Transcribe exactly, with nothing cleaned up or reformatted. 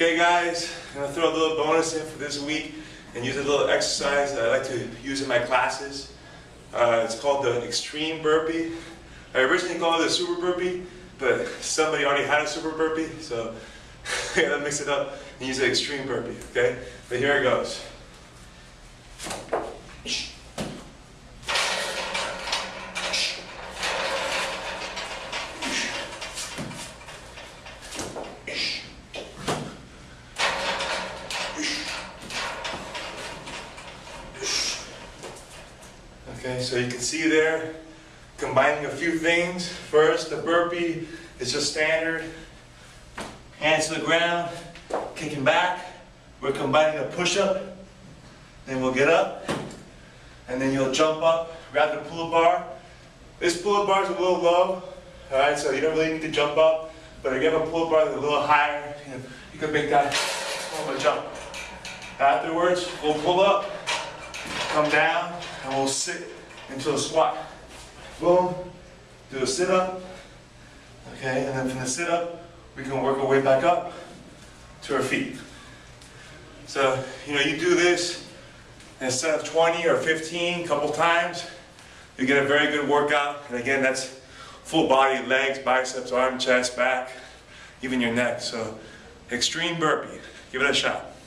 Okay guys, I'm going to throw a little bonus in for this week and use a little exercise that I like to use in my classes. Uh, it's called the extreme burpee. I originally called it a super burpee, but somebody already had a super burpee, so I gotta mix it up and use an extreme burpee, okay? But here it goes. Okay, so you can see there, combining a few things. First, the burpee is just standard. Hands to the ground, kicking back. We're combining a push-up. Then we'll get up. And then you'll jump up, grab the pull-up bar. This pull-up bar is a little low, all right, so you don't really need to jump up. But if you have a pull-up bar that's a little higher, you know, you can make that form of a jump. Afterwards, we'll pull up, come down, and we'll sit into a squat. Boom, do a sit-up, okay, and then from the sit-up, we can work our way back up to our feet. So, you know, you do this, instead of twenty or fifteen, couple times, you get a very good workout, and again, that's full body, legs, biceps, arm, chest, back, even your neck. So, extreme burpee, give it a shot.